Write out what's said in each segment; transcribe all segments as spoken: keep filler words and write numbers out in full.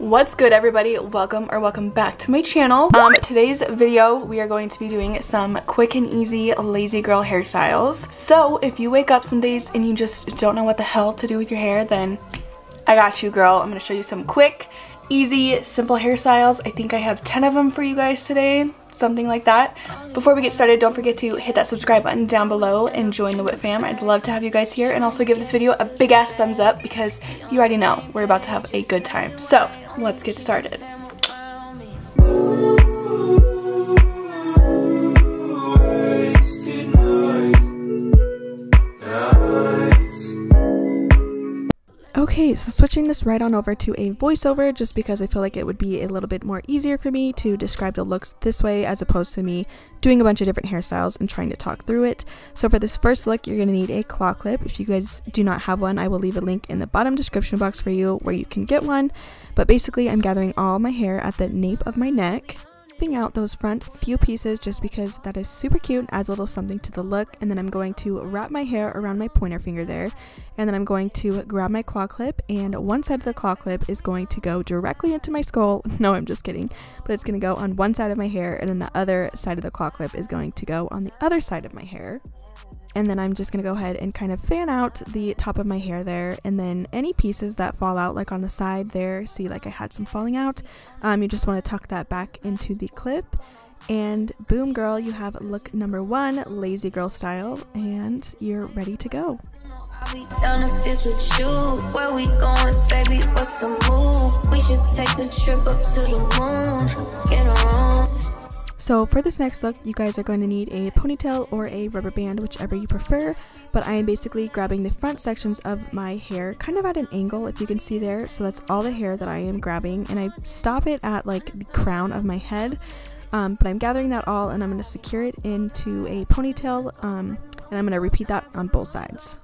What's good, everybody? Welcome or welcome back to my channel. Um today's video we are going to be doing some quick and easy lazy girl hairstyles. So if you wake up some days and you just don't know what the hell to do with your hair, then I got you, girl. I'm gonna show you some quick, easy, simple hairstyles. I think I have ten of them for you guys today, something like that. Before we get started, don't forget to hit that subscribe button down below and join the Wit Fam. I'd love to have you guys here, and also give this video a big ass thumbs up because you already know we're about to have a good time. So let's get started. Okay, so switching this right on over to a voiceover, just because I feel like it would be a little bit more easier for me to describe the looks this way as opposed to me doing a bunch of different hairstyles and trying to talk through it. So for this first look, you're going to need a claw clip. If you guys do not have one, I will leave a link in the bottom description box for you where you can get one. But basically, I'm gathering all my hair at the nape of my neck, out those front few pieces just because that is super cute, adds a little something to the look. And then I'm going to wrap my hair around my pointer finger there, and then I'm going to grab my claw clip, and one side of the claw clip is going to go directly into my skull. No, I'm just kidding, but it's going to go on one side of my hair, and then the other side of the claw clip is going to go on the other side of my hair. And then I'm just going to go ahead and kind of fan out the top of my hair there, and then any pieces that fall out, like on the side there, see like I had some falling out, um, you just want to tuck that back into the clip, and boom girl, you have look number one, lazy girl style, and you're ready to go. We down if it's with you. Where we going, baby? What's the move? We should take a trip up to the moon. Get around. So for this next look, you guys are going to need a ponytail or a rubber band, whichever you prefer, but I am basically grabbing the front sections of my hair kind of at an angle, if you can see there. So that's all the hair that I am grabbing, and I stop it at like the crown of my head, um, but I'm gathering that all, and I'm going to secure it into a ponytail, um, and I'm going to repeat that on both sides.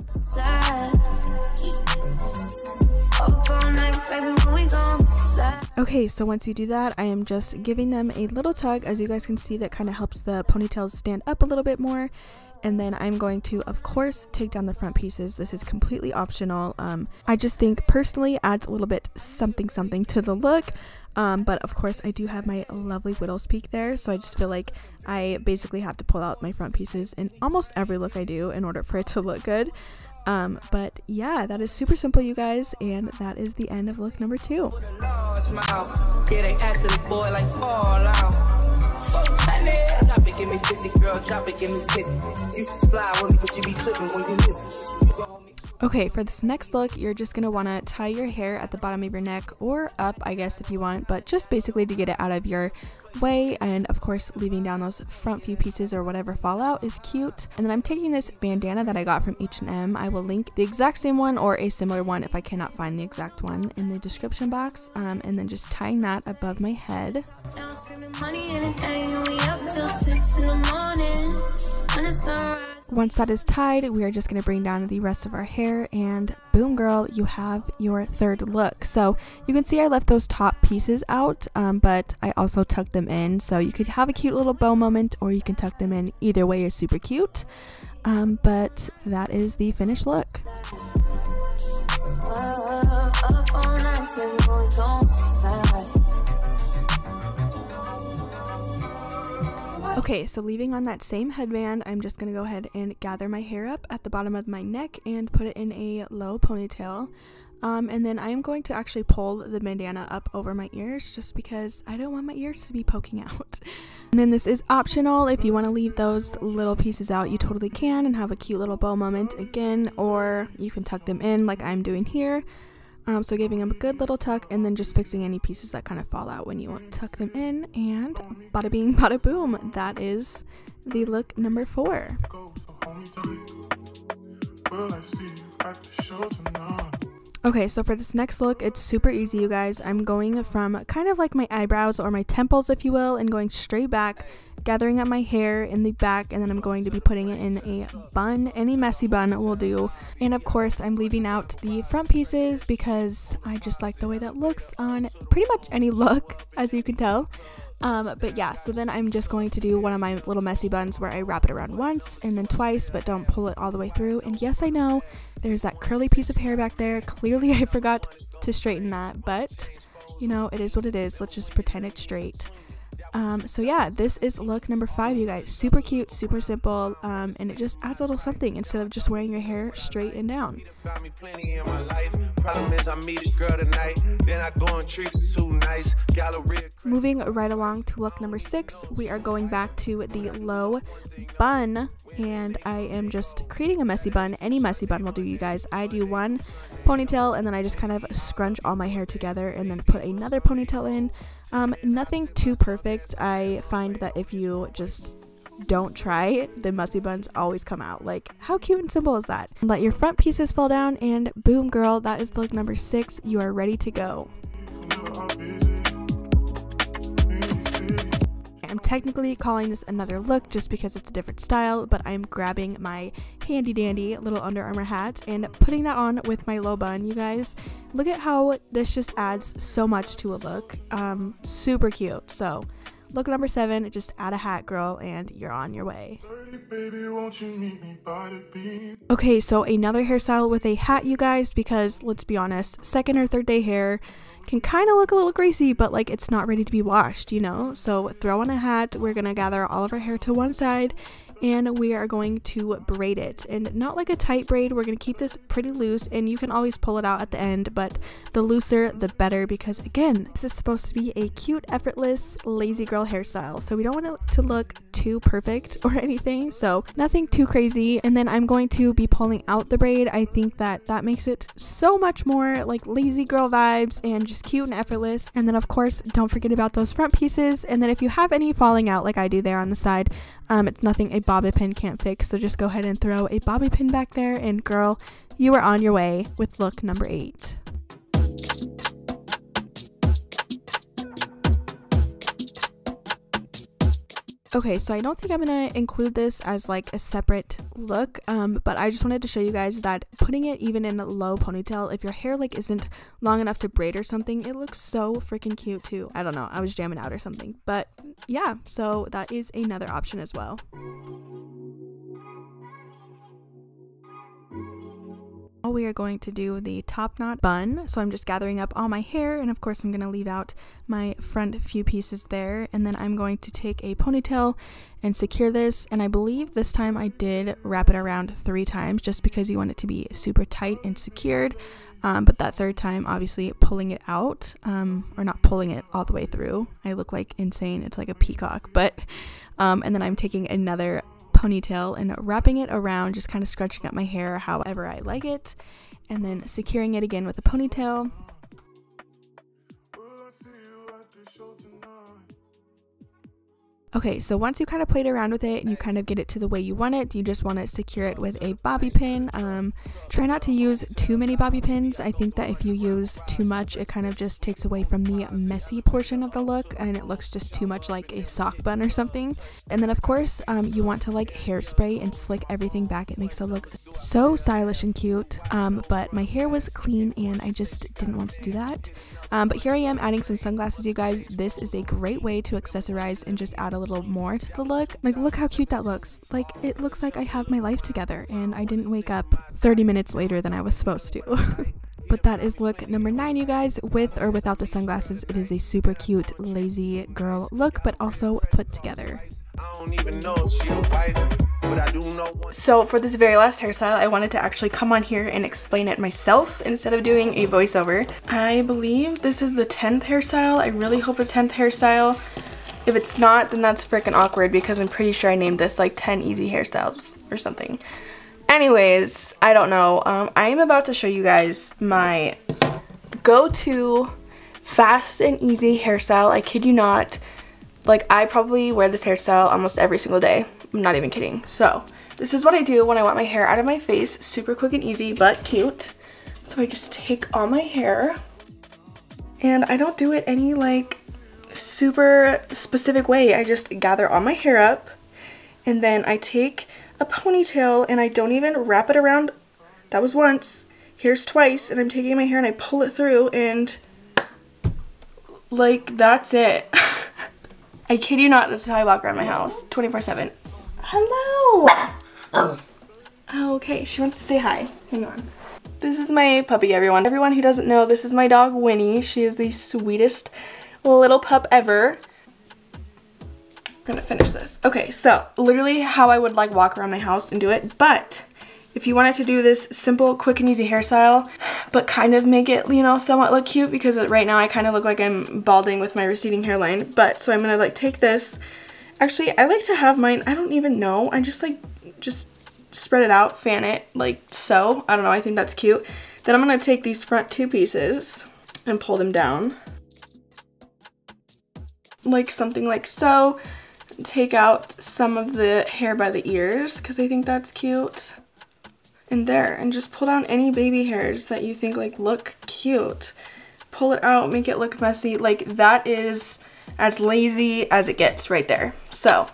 Okay, so once you do that, I am just giving them a little tug. As you guys can see, that kind of helps the ponytails stand up a little bit more. And then I'm going to, of course, take down the front pieces. This is completely optional. Um, I just think personally adds a little bit something something to the look. Um, but of course, I do have my lovely Whittle's peak there. So I just feel like I basically have to pull out my front pieces in almost every look I do in order for it to look good. Um, but yeah, that is super simple, you guys, and that is the end of look number two. Okay, for this next look, you're just going to want to tie your hair at the bottom of your neck, or up, I guess, if you want, but just basically to get it out of your way, and of course leaving down those front few pieces or whatever fallout is cute. And then I'm taking this bandana that I got from H and M. I will link the exact same one or a similar one if I cannot find the exact one in the description box, um, and then just tying that above my head. Once that is tied, we are just going to bring down the rest of our hair, and boom girl, you have your third look. So you can see I left those top pieces out, um, but I also tucked them in, so you could have a cute little bow moment, or you can tuck them in. Either way is super cute, um, but that is the finished look. Okay, so leaving on that same headband, I'm just going to go ahead and gather my hair up at the bottom of my neck and put it in a low ponytail. Um, and then I am going to actually pull the bandana up over my ears just because I don't want my ears to be poking out. And then this is optional. If you want to leave those little pieces out, you totally can and have a cute little bow moment again, or you can tuck them in like I'm doing here. Um, so giving them a good little tuck, and then just fixing any pieces that kind of fall out when you tuck them in, and bada bing, bada boom, that is the look number four. Okay, so for this next look, it's super easy, you guys. I'm going from kind of like my eyebrows or my temples, if you will, and going straight back, gathering up my hair in the back, and then I'm going to be putting it in a bun. Any messy bun will do. And of course, I'm leaving out the front pieces because I just like the way that looks on pretty much any look, as you can tell. Um, but yeah, so then I'm just going to do one of my little messy buns where I wrap it around once and then twice, but don't pull it all the way through. And yes, I know there's that curly piece of hair back there. Clearly I forgot to straighten that, but you know, it is what it is. Let's just pretend it's straight. Um, so yeah, this is look number five, you guys. Super cute, super simple, um, and it just adds a little something instead of just wearing your hair straight and down. Moving right along to look number six, we are going back to the low bun, and I am just creating a messy bun. Any messy bun will do, you guys. I do one ponytail, and then I just kind of scrunch all my hair together and then put another ponytail in. Um, nothing too perfect. I find that if you just don't try, the messy buns always come out. Like, how cute and simple is that? Let your front pieces fall down, and boom, girl, that is look number six. You are ready to go. I'm technically calling this another look just because it's a different style, but I'm grabbing my handy dandy little Under Armour hat and putting that on with my low bun, you guys. Look at how this just adds so much to a look. Um, super cute. So look number seven, just add a hat, girl, and you're on your way. Okay, so another hairstyle with a hat, you guys, because let's be honest, second or third day hair can kind of look a little greasy, but like it's not ready to be washed, you know? So throw on a hat. We're gonna gather all of our hair to one side, and we are going to braid it, and not like a tight braid. We're gonna keep this pretty loose, and you can always pull it out at the end, but the looser the better, because again, this is supposed to be a cute, effortless, lazy girl hairstyle, so we don't want it to look too perfect or anything, so nothing too crazy. And then I'm going to be pulling out the braid. I think that that makes it so much more like lazy girl vibes and just cute and effortless. And then of course, don't forget about those front pieces, and then if you have any falling out like I do there on the side, um, it's nothing a bobby pin can't fix, so just go ahead and throw a bobby pin back there, and girl, you are on your way with look number eight. Okay, so I don't think I'm gonna include this as like a separate look, um, but I just wanted to show you guys that putting it even in a low ponytail, if your hair like isn't long enough to braid or something, it looks so freaking cute too. I don't know, I was jamming out or something, but yeah, so that is another option as well. We are going to do the top knot bun, so I'm just gathering up all my hair, and of course I'm going to leave out my front few pieces there, and then I'm going to take a ponytail and secure this, and I believe this time I did wrap it around three times just because you want it to be super tight and secured, um, but that third time obviously pulling it out, um, or not pulling it all the way through. I look like insane, it's like a peacock, but um, and then I'm taking another ponytail and wrapping it around, just kind of scrunching up my hair however I like it, and then securing it again with a ponytail. Okay, so once you kind of played around with it and you kind of get it to the way you want it, you just want to secure it with a bobby pin. Um, try not to use too many bobby pins. I think that if you use too much, it kind of just takes away from the messy portion of the look, and it looks just too much like a sock bun or something. And then of course, um, you want to like hairspray and slick everything back. It makes it look so stylish and cute, um, but my hair was clean and I just didn't want to do that. Um, but here I am adding some sunglasses, you guys. This is a great way to accessorize and just add a little more to the look. Like, look how cute that looks. Like, it looks like I have my life together and I didn't wake up thirty minutes later than I was supposed to. But that is look number nine, you guys. With or without the sunglasses, it is a super cute, lazy girl look, but also put together. I don't even know if she a wife. So for this very last hairstyle, I wanted to actually come on here and explain it myself instead of doing a voiceover. I believe this is the tenth hairstyle. I really hope it's tenth hairstyle. If it's not, then that's freaking awkward, because I'm pretty sure I named this like ten easy hairstyles or something. Anyways, I don't know. Um, I am about to show you guys my go-to fast and easy hairstyle. I kid you not. Like, I probably wear this hairstyle almost every single day. I'm not even kidding. So this is what I do when I want my hair out of my face. Super quick and easy, but cute. So I just take all my hair, and I don't do it any like super specific way. I just gather all my hair up, and then I take a ponytail, and I don't even wrap it around. That was once. Here's twice, and I'm taking my hair and I pull it through, and like, that's it. I kid you not, this is how I walk around my house twenty-four seven. Hello! Okay, she wants to say hi. Hang on. This is my puppy, everyone. Everyone who doesn't know, this is my dog, Winnie. She is the sweetest little pup ever. I'm gonna finish this. Okay, so literally how I would like walk around my house and do it, but if you wanted to do this simple, quick and easy hairstyle, but kind of make it, you know, somewhat look cute, because right now I kind of look like I'm balding with my receding hairline, but so I'm gonna like take this. Actually, I like to have mine, I don't even know, I just like, just spread it out, fan it, like so. I don't know, I think that's cute. Then I'm gonna take these front two pieces and pull them down. Like something like so. Take out some of the hair by the ears, because I think that's cute. And there, and just pull down any baby hairs that you think like look cute. Pull it out, make it look messy. Like that is as lazy as it gets right there. So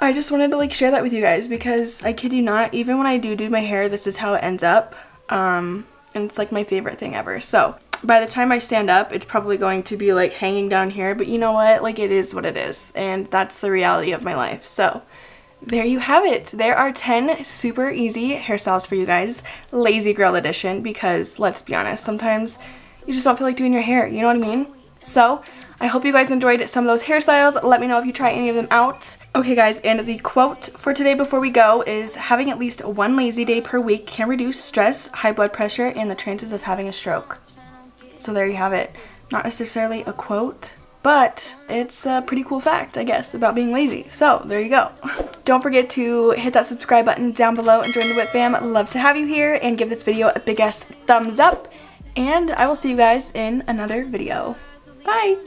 I just wanted to like share that with you guys, because I kid you not, even when I do do my hair, this is how it ends up. Um, and it's like my favorite thing ever. So by the time I stand up, it's probably going to be like hanging down here, but you know what? Like it is what it is, and that's the reality of my life. So there you have it. There are ten super easy hairstyles for you guys, lazy girl edition, because let's be honest, sometimes you just don't feel like doing your hair, you know what I mean? So I hope you guys enjoyed some of those hairstyles. Let me know if you try any of them out. Okay guys, and the quote for today before we go is, having at least one lazy day per week can reduce stress, high blood pressure, and the chances of having a stroke. So there you have it. Not necessarily a quote, but it's a pretty cool fact, I guess, about being lazy. So there you go. Don't forget to hit that subscribe button down below and join the Wit Fam. Love to have you here, and give this video a big ass thumbs up. And I will see you guys in another video. Bye!